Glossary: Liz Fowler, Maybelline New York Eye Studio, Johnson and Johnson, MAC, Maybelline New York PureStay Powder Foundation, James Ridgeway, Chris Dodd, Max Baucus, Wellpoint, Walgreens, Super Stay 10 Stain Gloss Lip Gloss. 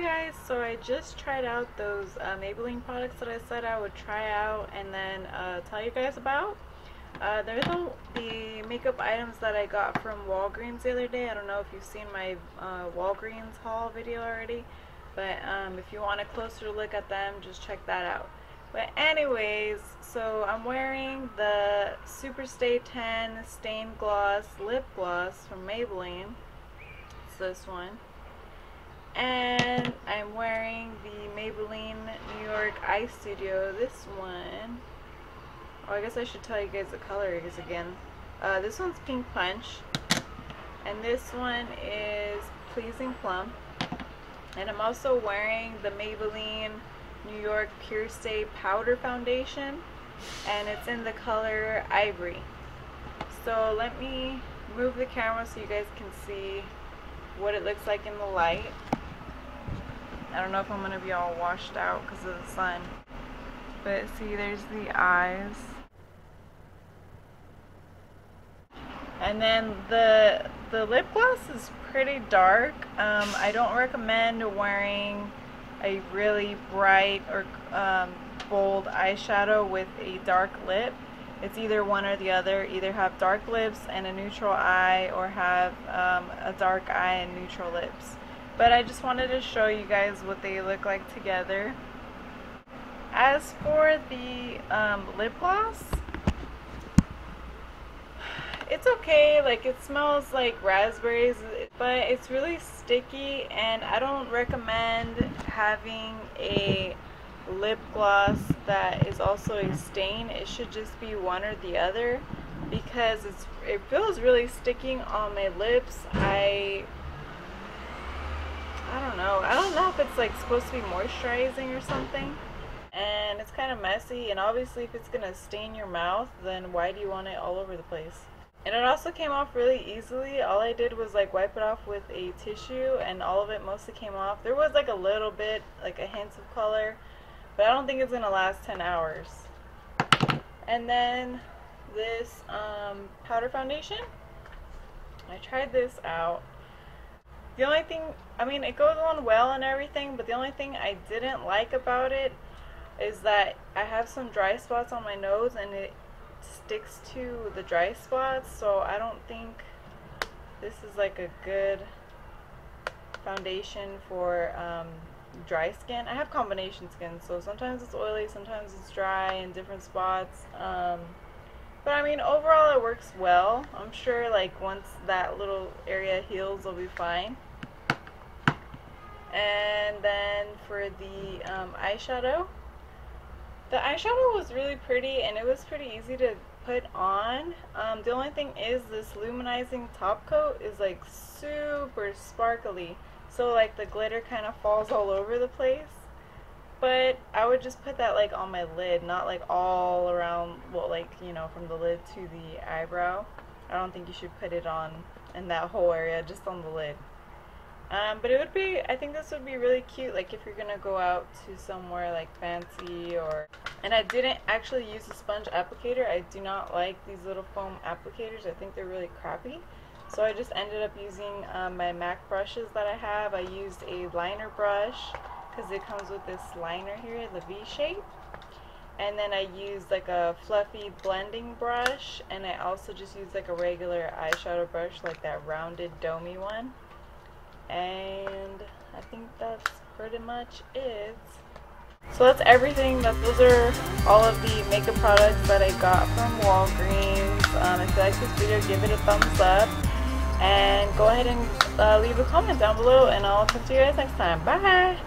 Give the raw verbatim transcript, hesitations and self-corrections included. Hi guys, so I just tried out those uh, Maybelline products that I said I would try out and then uh, tell you guys about. Uh, they're the, the makeup items that I got from Walgreens the other day. I don't know if you've seen my uh, Walgreens haul video already, but um, if you want a closer look at them, just check that out. But anyways, so I'm wearing the Super Stay ten Stain Gloss Lip Gloss from Maybelline. It's this one. And I'm wearing the Maybelline New York Eye Studio, this one. Oh, I guess I should tell you guys the color is again. Uh, this one's Pink Punch. And this one is Pleasing Plum. And I'm also wearing the Maybelline New York PureStay Powder Foundation. And it's in the color Ivory. So let me move the camera so you guys can see what it looks like in the light. I don't know if I'm going to be all washed out because of the sun. But see, there's the eyes. And then the the lip gloss is pretty dark. Um, I don't recommend wearing a really bright or um, bold eyeshadow with a dark lip. It's either one or the other. Either have dark lips and a neutral eye, or have um, a dark eye and neutral lips. But I just wanted to show you guys what they look like together. As for the um, lip gloss, it's okay. Like, it smells like raspberries, but it's really sticky, and I don't recommend having a lip gloss that is also a stain. It should just be one or the other, because it's it feels really sticking on my lips. I I don't know. I don't know if it's like supposed to be moisturizing or something. And it's kind of messy, and obviously if it's gonna stain your mouth, then why do you want it all over the place? And it also came off really easily. All I did was like wipe it off with a tissue, and all of it mostly came off. There was like a little bit, like a hint of color, but I don't think it's gonna last ten hours. And then this um, powder foundation, I tried this out. The only thing, I mean, it goes on well and everything, but the only thing I didn't like about it is that I have some dry spots on my nose, and it sticks to the dry spots, so I don't think this is like a good foundation for um, dry skin. I have combination skin, so sometimes it's oily, sometimes it's dry in different spots, um, but I mean overall it works well. I'm sure like once that little area heals it'll be fine. And then for the um, eyeshadow, the eyeshadow was really pretty, and it was pretty easy to put on. Um, the only thing is this luminizing top coat is like super sparkly, so like the glitter kind of falls all over the place. But I would just put that like on my lid, not like all around, well, like, you know, from the lid to the eyebrow. I don't think you should put it on in that whole area, just on the lid. Um, but it would be, I think this would be really cute, like if you're going to go out to somewhere like fancy or... And I didn't actually use a sponge applicator. I do not like these little foam applicators. I think they're really crappy. So I just ended up using um, my MAC brushes that I have. I used a liner brush, because it comes with this liner here, the V shape. And then I used like a fluffy blending brush, and I also just used like a regular eyeshadow brush, like that rounded domey one. And I think that's pretty much it. So that's everything. That those are all of the makeup products that I got from Walgreens. Um, if you like this video, give it a thumbs up, and go ahead and uh, leave a comment down below, and I'll talk to you guys next time. Bye!